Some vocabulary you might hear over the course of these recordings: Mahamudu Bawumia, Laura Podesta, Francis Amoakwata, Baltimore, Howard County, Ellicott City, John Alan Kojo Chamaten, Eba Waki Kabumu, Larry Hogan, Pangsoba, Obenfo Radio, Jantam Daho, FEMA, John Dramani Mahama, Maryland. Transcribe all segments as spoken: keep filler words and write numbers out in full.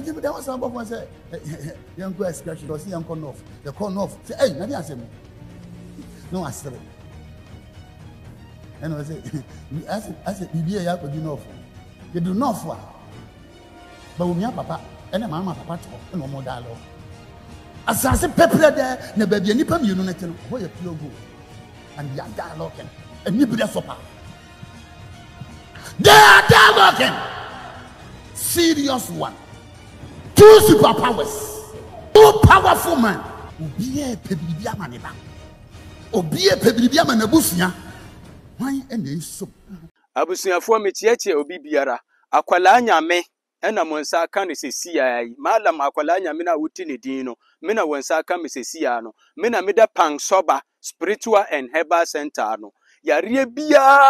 There was some of us say, young girl scratched, or see young corn off. The corn off. Say, hey, nothing I said. No, I said it. And I said, I said, I said, you be a yap, you know. You do not for. But we have papa, and a mamma, papa, no more dialogue. As I said, pepper there, never be any problem, you know, where you go. And you are dialoguing, and you be there for. They are dialoguing. Serious one. Two superpowers. Two powerful men. Obiye pebribia maneba. Obiye pebribia manebusia. Why ene so? Abusia fo metiache obi biara. Akwala nyame ena monsa aka ne sesia yi. Malam akwala nyame na wuti ne din no. Me na wonsa aka me sesia no. Me na meda Pangsoba Spiritual and Herbal Center no. Yarie bia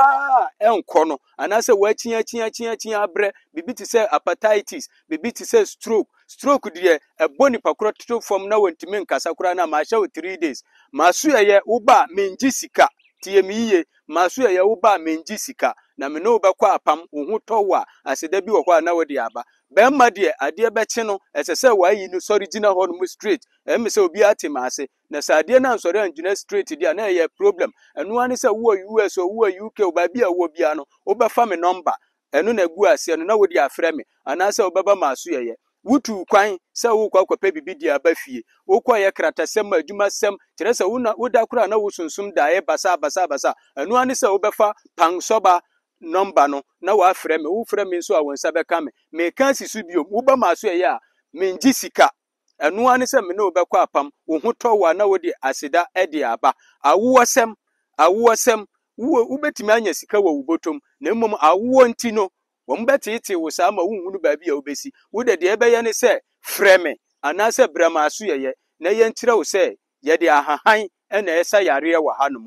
enko no anase wachinya chinya chinya chinya abre bibi ti se hepatitis bibi ti se stroke stroke die ebo ni pakro to form na wentime nkasa kura na ma hye three days masu ye uba menji sika tiemiye masu ye uba menji sika na me no be kwa apam ohu towa aseda bi wo kwa na wodi aba bemma die ade beche no esese wayi no sorry gina hon mu straight em se obi atima ase na saade na sorry anjuna straight dia na ye problem enu ani se wo U S o wo U K o ba bia wo bia no obefa me number enu na gu ase no na wodi afrɛ me ana se obeba maso ye wutu kwan se wo kwa kwape bibi dia ba fie wo kwa ye kratasem adwuma sem kire se wo na wo da kura na wo sunsum da ye basa basa basa enu ani se obefa Pangsoba number no na wa frame wo frame nso a wonsa beka me me kan sisu biom wo ba maso ye a menji sika enu ani se me no obekwa apam wo hoto wa na wo di aseda edi aba awo sem awo sem wo betimi anya sika wa wo botom na mmom awo nti no wo mbetiti wo sa ma wo hunu ba bia obesi wo de de ebeye ne se frame ana se bra maso ye na ye ntire wo se ye de ahahan ena esa yare wa hanu.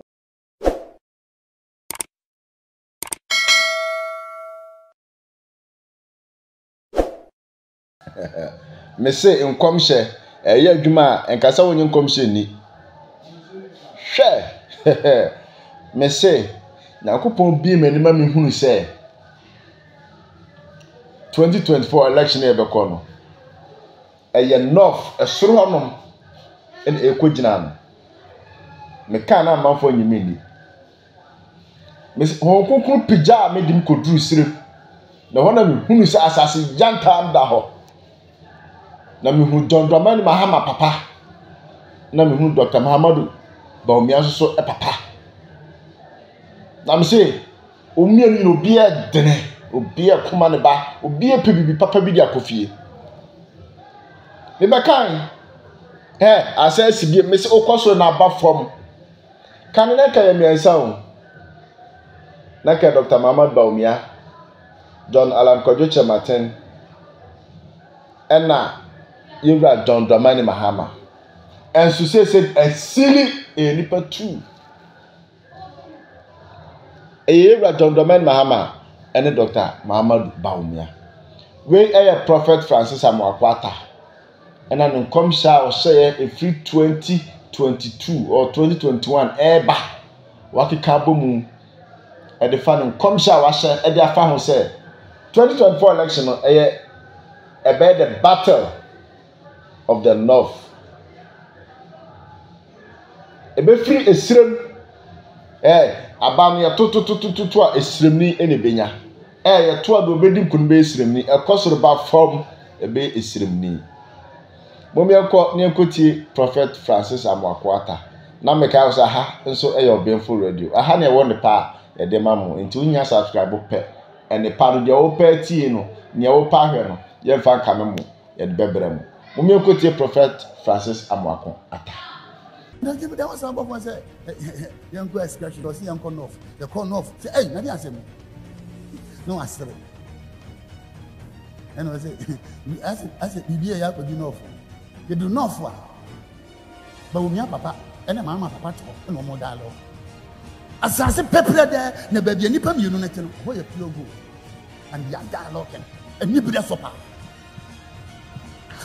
Me say in comse, a year Juma and Cassawon comse. Share, me say, now coupon beam and mammy who say twenty twenty four election ever corner. A year north, a surrounding and a quidnan. Me can't amount for you mean. Miss Hong Pija made him could do sleep. The one of whom is assassin Jantam Daho. Na mihu John Dramani Mahama papa. Na mihu Doctor Mahamudu Bawumia so e papa. Na me say o mi enu obi e dene, obi e kuma ne ba, obi e pebibi papa bi dia kofie. Me be kan eh asa sibie me say okoso na ba from. Kan na ka ya mi ansa o. Na ka Doctor Mahamudu Bawumia, John Alan Kojo Chamaten. Ena you are John Dramani Mahama. And Susie said, a silly a nipper too. A John Dramani Mahama and a Doctor Mahamudu Bawumia. We are a prophet Francis Amoakwata. And an income shall say a free twenty twenty two or twenty twenty one. Eba Waki Kabumu at the fan income shall say at their family say twenty twenty four election a about the battle of the north. Ebe free esrem eh abam ya to to to to to esrem ni enebenya eh ya to do bedim kun be esrem ni e kosoro ba form ebe esrem ni mom ya ko ne koti prophet Francis Amoakwata na me ka usa ha nso e Obenfo Radio aha na e won pa e de mamu nti unya subscribe pe ene pa no de wo pe ti no ne wo pa hwe no ye fa ka memo ye de bebrem. Mummy Kotie Prophet Francis Amoakwata. There was some of us say, young girl scratched, or see young corn off. The corn off, say, hey, nothing I said. No, I said it. And I said, I said, I said, you be a yap, you know, you do not for. But we have papa, and a mamma, papa, no more dialogue. As I said, pepper there, never be any problem, you know, where you go. And you are dialoguing, and you be there for.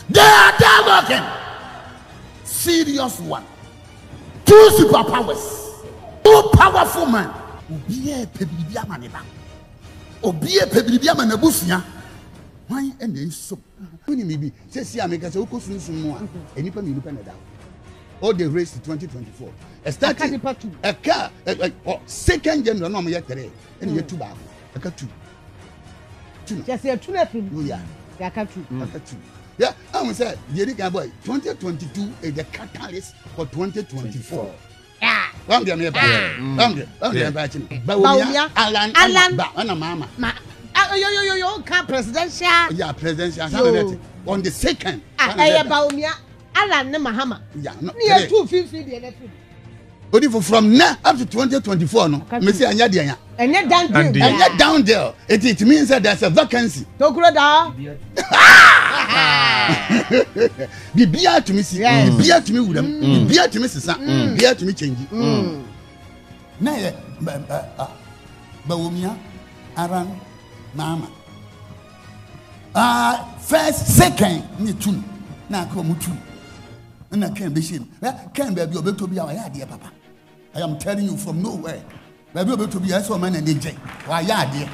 They are dialoguing. Serious one. Two superpowers. Two powerful men. Obiye pebribia maneba. Obiye pebribia manebusia. Why and they so many maybe says I make a so soon and you can down. All the race to twenty twenty four. A starting a car or second general normal yet today, and you're two back. A car two. Two. Just a two left. Yeah, a car two. A car two. Yeah, I would say, Jerry boy, twenty twenty two is the catalyst for twenty twenty four. Yeah. I'm going to Bawumia Alan Alan Bawumia Mama. Yo yo yo yo, can presidential. Yeah, presidential. On the second. Ah, yeah, Bawumia Alan ne Mahama. Yeah, no. Near two fifty the election. But if from now up to twenty twenty four, no, me say anya dia. Anya down there. Anya down there. It it means that there's a vacancy. Tokuro da. Be beer to me, be to me with them, be to me, sister, be to me, change. Nay, Bawumia Alan Mama. Ah, first, second, me too. Now come with you. And I can't be seen. Can't be able to be our idea, Papa. I am telling you from nowhere. Be able to be a so man and a J. Why, yeah, dear.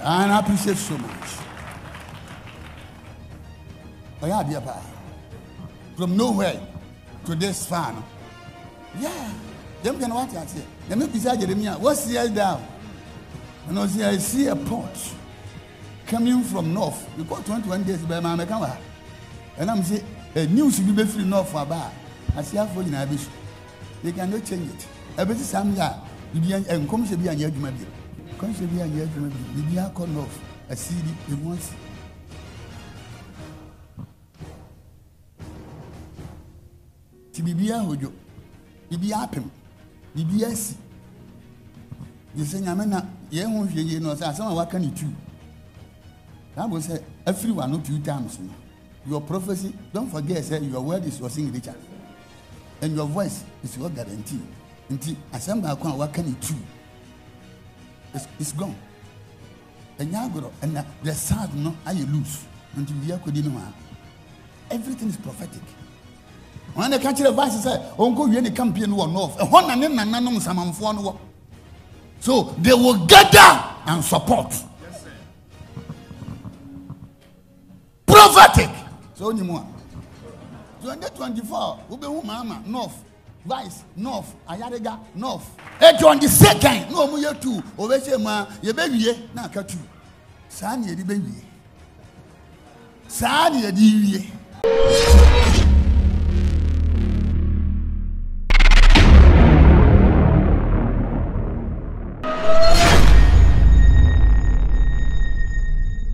And I appreciate so much. Why, dear, Papa. From nowhere to this fan. Yeah. Them can watch us here. They may beside Jeremiah. What's the head down? And I see a port coming from north. You got twenty-one days by my camera. And I'm saying, a news will be free north for bar. I see how for in Abish. They cannot change it. Every time you be and come to be an argument. Come to be an argument. You be a call off. I see the ones. Tibia Hojo. Bibia Pim. B B S. You say, I mean, yeah, you know, someone what can you do? I will say, everyone, not two times. Your prophecy, don't forget, say, your word is your signature. And your voice is your guarantee. Until assemble, what can you do? It's, it's gone. And Yagoro, and the sad, no, I lose. Until you are everything is prophetic. When I catch the voice, say, Uncle, you're the champion war north. A one and then an someone for so they will gather and support. Yes, prophetic. So anymore. twenty twenty-four, we be Mama North, Vice North, Ayarega North. Eight twenty second. No more year two. Obese ma ye baby na katu. Sani ye di baby. Sani ye di baby.